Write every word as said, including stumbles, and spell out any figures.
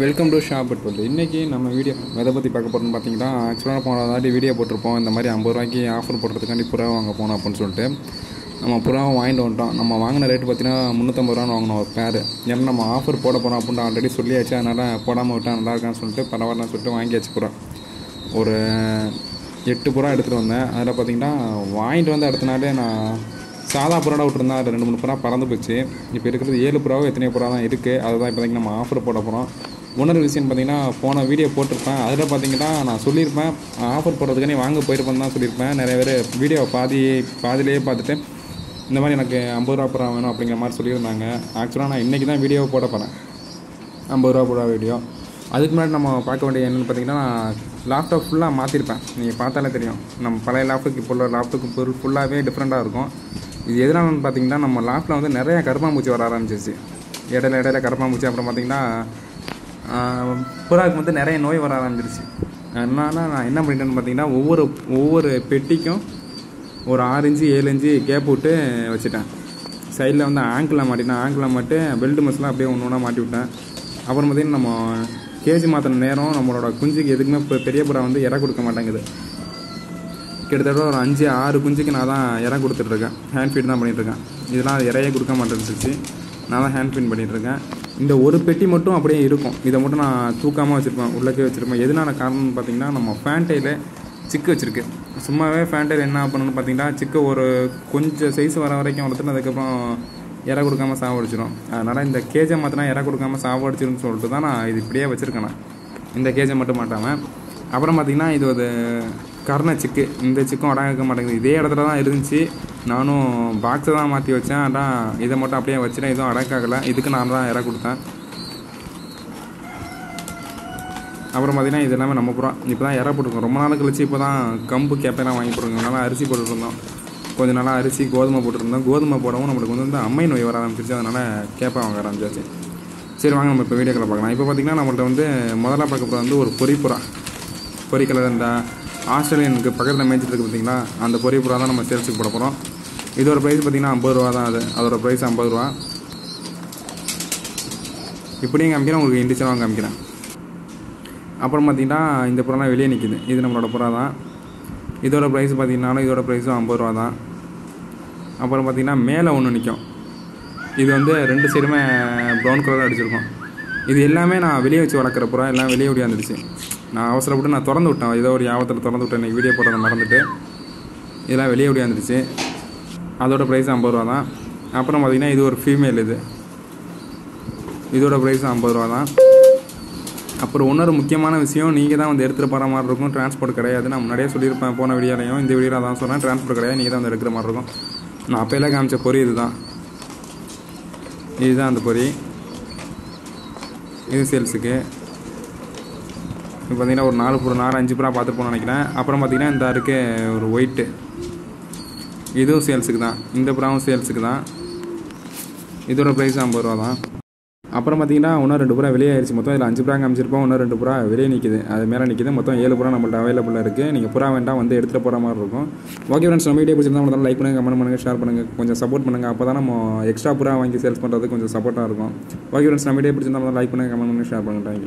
Welcome to ஷா pet world. இன்றைக்கி நம்ம வீடியோ எதை பற்றி பார்க்க போகிறோம்னு பார்த்தீங்கன்னா, ஆக்சுவலாக போன தாட்டி வீடியோ போட்டிருப்போம். இந்த மாதிரி ஐம்பது ரூபாய்க்கு ஆஃபர் போடுறதுக்காண்டி புறா வாங்க போனோம் அப்படின்னு சொல்லிட்டு நம்ம புறாவை வாங்கிட்டு வந்துட்டோம். நம்ம வாங்கின ரேட்டு பார்த்தீங்கன்னா முந்நூற்றம்பது ரூபான்னு வாங்கினோம் ஒரு பேர். ஏன்னா நம்ம ஆஃபர் போட போகிறோம் அப்படின்னு ஆல்ரெடி சொல்லியாச்சு, அதனால் போடாமல் விட்டால் நல்லாயிருக்கான்னு சொல்லிட்டு பரவாயில்லன்னு சொல்லிட்டு வாங்கியாச்சு. புறா ஒரு எட்டு புறா எடுத்துகிட்டு வந்தேன். அதில் பார்த்தீங்கன்னா வாங்கிட்டு வந்து அடுத்த நாளே நான் சாதா புறாவை விட்டுருந்தேன். அது ரெண்டு மூணு புறா பறந்து போச்சு. இப்போ இருக்கிறது ஏழு புறாவும் எத்தனை புறா தான் இருக்குது. அதுதான் இப்போதைக்கு நம்ம ஆஃபர் போட போகிறோம். இன்னொரு விஷயம் பார்த்தீங்கன்னா, போன வீடியோ போட்டிருப்பேன். அதில் பார்த்தீங்கன்னா நான் சொல்லியிருப்பேன் ஆஃபர் போடுறதுக்கு நீ வாங்க போயிருப்பேன்னு தான் சொல்லியிருப்பேன். நிறைய பேர் வீடியோ பாதி பாதிலேயே பார்த்துட்டு இந்த மாதிரி எனக்கு ஐம்பது ரூபா புறா வேணும் அப்படிங்கிற மாதிரி சொல்லியிருந்தாங்க. ஆக்சுவலாக நான் இன்றைக்கி தான் வீடியோவை போட போகிறேன், ஐம்பது ரூபா புறா வீடியோ. அதுக்கு முன்னாடி நம்ம பார்க்க வேண்டிய என்னென்னு பார்த்தீங்கன்னா, லாப்டாப் ஃபுல்லாக மாற்றிருப்பேன். நீங்கள் பார்த்தாலே தெரியும், நம்ம பழைய லாப்டாப்புக்கு இப்போ உள்ள லாப்டாப்புக்கு பொருள் ஃபுல்லாகவே டிஃப்ரெண்ட்டாக இருக்கும். இது எதனாலன்னு பார்த்தீங்கன்னா, நம்ம லாப்பில் வந்து நிறையா கருப்பாம்பூச்சி வர ஆரம்பிச்சிச்சு. இடையில இடையில கருப்பாம்பூச்சி, அப்புறம் பார்த்திங்கன்னா புறாவுக்கு வந்து நிறைய நோய் வர ஆரம்பிச்சிருச்சு. அதனால் நான் என்ன பண்ணிட்டேன்னு பார்த்தீங்கன்னா, ஒவ்வொரு ஒவ்வொரு பெட்டிக்கும் ஒரு ஆறு இஞ்சி ஏழு இஞ்சி கேப் விட்டு வச்சுட்டேன். சைடில் வந்து ஆங்கிளில் மாட்டிட்டேன். ஆங்கிளில் மாட்டு பெல்ட் மஸ்லாம் அப்படியே ஒன்று ஒன்றா மாட்டி விட்டேன். அப்புறம் பார்த்திங்கன்னா நம்ம கேஜி மாற்றின நேரம் நம்மளோட குஞ்சுக்கு எதுக்குமே இப்போ பெரிய புறா வந்து இற கொடுக்க மாட்டேங்குது. கிட்டத்தட்ட ஒரு அஞ்சு ஆறு குஞ்சுக்கு நான் தான் இடம் கொடுத்துட்ருக்கேன். ஹேண்ட் ஃபீட் தான் பண்ணிகிட்ருக்கேன். இதெல்லாம் இறையே கொடுக்க மாட்டேன்னு நான் தான் ஹேண்ட் ஃபீட் பண்ணிகிட்ருக்கேன். இந்த ஒரு பெட்டி மட்டும் அப்படியே இருக்கும். இதை மட்டும் நான் தூக்காமல் வச்சுருப்பேன், உள்ளக்கே வச்சுருப்பேன். எதுனால காரணம்னு பார்த்தீங்கன்னா, நம்ம ஃபேண்டையில் சிக்கு வச்சுருக்கு. சும்மாவே ஃபேண்டையில் என்ன பண்ணணும்னு பார்த்தீங்கன்னா, சிக்கு ஒரு கொஞ்சம் சைஸ் வர வரைக்கும் வளர்த்துட்டு அதுக்கப்புறம் இறை கொடுக்காமல் சாவடிச்சிடும். அதனால் இந்த கேஜை மாற்றினா இறை கொடுக்காமல் சாவடிச்சிடும்னு சொல்லிட்டு தான் நான் இது இப்படியே வச்சுருக்கேன். இந்த கேஜை மட்டும் மாட்டாமல் அப்புறம் பார்த்திங்கன்னா, இது ஒரு கர்ண சிக்கு. இந்த சிக்கும் அடங்க மாட்டேங்குது. இதே இடத்துல தான் இருந்துச்சு. நானும் பாக்ஸை தான் மாற்றி வச்சேன். ஆனால் இதை மட்டும் அப்படியே வச்சுட்டேன். இதுவும் அடக்காகலை. இதுக்கு நான் தான் இற கொடுத்தேன். அப்புறம் பார்த்திங்கன்னா, இது எல்லாமே நம்ம புறா இப்போ தான் இற போட்டுருக்கோம். ரொம்ப நாள் கழிச்சு இப்போ தான் கம்பு கேப்பெல்லாம் வாங்கி போட்டுருக்கோம். நல்லா அரிசி போட்டுருந்தோம். கொஞ்சம் நாளாக அரிசி கோதுமை போட்டுருந்தோம். கோதுமை போடவும் நம்மளுக்கு வந்து வந்து அம்மை நோய் வர ஆரம்பிச்சிச்சு. அதனால் கேப்பை வாங்க ஆரம்பிச்சாச்சு. சரி வாங்க, நம்ம இப்போ வீடியோக்களை பார்க்கலாம். இப்போ பார்த்திங்கன்னா நம்மள்ட்ட வந்து முதல்ல பார்க்க போகிற வந்து ஒரு பொறிப்புறா. பொறிக்கலர் இந்த ஆஸ்திரேலியனுக்கு பக்கத்தில் மேய்ச்சிட்ருக்கு பார்த்திங்கன்னா, அந்த பொரிய புறா தான் நம்ம சேல்ஸுக்கு போட போகிறோம். இதோட ப்ரைஸ் பார்த்திங்கன்னா ஐம்பது ரூபா தான். அது அதோடய ப்ரைஸ் ஐம்பது ரூபா. இப்படியும் காமிக்கிறேன், உங்களுக்கு இண்டிஜுவலாகவும் காமிக்கிறேன். அப்புறம் பார்த்திங்கன்னா இந்த புறாலாம் வெளியே நிற்கிது. இது நம்மளோட புறா தான். இதோட ப்ரைஸ் பார்த்திங்கனாலும் இதோட ப்ரைஸும் ஐம்பது ரூபா தான். அப்புறம் பார்த்திங்கன்னா மேலே ஒன்று நிற்கும். இது வந்து ரெண்டு சைடுமே ப்ரௌன் கலர் அடிச்சிருக்கோம். இது எல்லாமே நான் வெளியே வச்சு வளர்க்குற புறா. எல்லாம் வெளியே ஓடி வந்துடுச்சு. நான் அவசரப்பட்டு நான் திறந்து விட்டேன். ஏதோ ஒரு யாபத்தில் திறந்து விட்டேன். எனக்கு வீடியோ போட்டதை மறந்துட்டு இதெல்லாம் வெளியே ஓடி வந்துடுச்சு. அதோட ப்ரைஸ் ஐம்பது ரூபா தான். அப்புறம் பார்த்திங்கன்னா இது ஒரு ஃபீமேல். இது இதோட ப்ரைஸ் ஐம்பது ரூபா தான். அப்புறம் இன்னொரு முக்கியமான விஷயம், நீங்கள் தான் வந்து எடுத்துகிட்டு போகிற மாதிரி இருக்கும். டிரான்ஸ்போர்ட் கிடையாது. நான் முன்னாடியே சொல்லியிருப்பேன் போன வீடியோலையும் இந்த வீடியோவில் தான் சொன்னேன். டிரான்ஸ்போர்ட் கிடையாது, நீங்கள் தான் வந்து எடுக்கிற மாதிரி இருக்கும். நான் அப்போயெல்லாம் காமிச்ச பொறி இது தான். இதுதான் அந்த பொறி. இது சேல்ஸுக்கு இப்போ பார்த்திங்கன்னா ஒரு நாலு புறா நாலு அஞ்சு புறா பார்த்துட்டு போகணும்னு நினைக்கிறேன். அப்புறம் பார்த்திங்கன்னா இந்த இருக்கு ஒரு ஒயிட்டு. இதுவும் சேல்ஸுக்கு தான். இந்த புறாவும் சேல்ஸுக்கு தான். இதோட ப்ரைஸ் ஐம்பது ரூபா தான். அப்புறம் பார்த்திங்கன்னா இன்னும் ரெண்டு புறா வெளியே ஆயிடுச்சு. மொத்தம் இதில் அஞ்சு புறா காமிச்சிருப்போம். இன்னும் ரெண்டு புறா வெளியே நிற்கிது. அது மேலே நிற்கிது. மொத்தம் ஏழு புறா நம்மள்ட்ட அவைலபிளாக இருக்குது. நீங்கள் புறா வேண்டாம் வந்து எடுத்துகிட்டு போகிற மாதிரி இருக்கும். ஓகே ஃப்ரெண்ட்ஸ், நம்ம வீடியோ பிடிச்சிருந்தா மட்டும் லைக் பண்ணுங்கள், கமெண்ட் பண்ணுங்கள், ஷேர் பண்ணுங்கள், கொஞ்சம் சப்போர்ட் பண்ணுங்கள். அப்போ தான் நம்ம எக்ஸ்ட்ரா புறா வாங்கி சேல்ஸ் பண்ணுறதுக்கு கொஞ்சம் சப்போர்ட்டாக இருக்கும். ஓகே ஃப்ரெண்ட்ஸ், நம்ம வீடியோ பிடிச்சிருந்தா மட்டும் லைக் பண்ணுங்கள், கமெண்ட் பண்ணுங்கள், ஷேர் பண்ணுங்கள்.